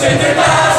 Sinterklaas!